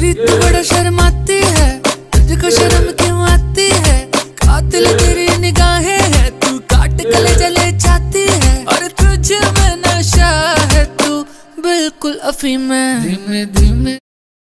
गोरी तू बड़ा शर्माती है, तुझको शर्म क्यों आती है? कातिल तेरी निगाहें है, तू काट कलेजा ले जाती है। और तुझ में नशा है, तू बिल्कुल अफीम है। धीमे धीमे